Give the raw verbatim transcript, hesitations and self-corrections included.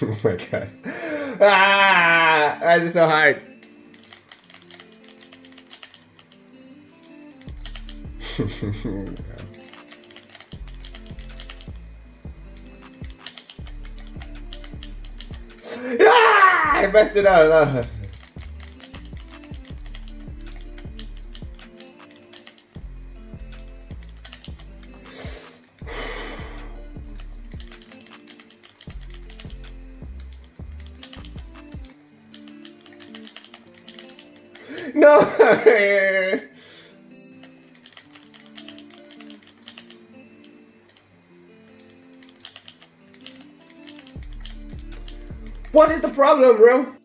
Oh my god. Ah! That is so hard. Ah! I messed it up. No. No! What is the problem, bro?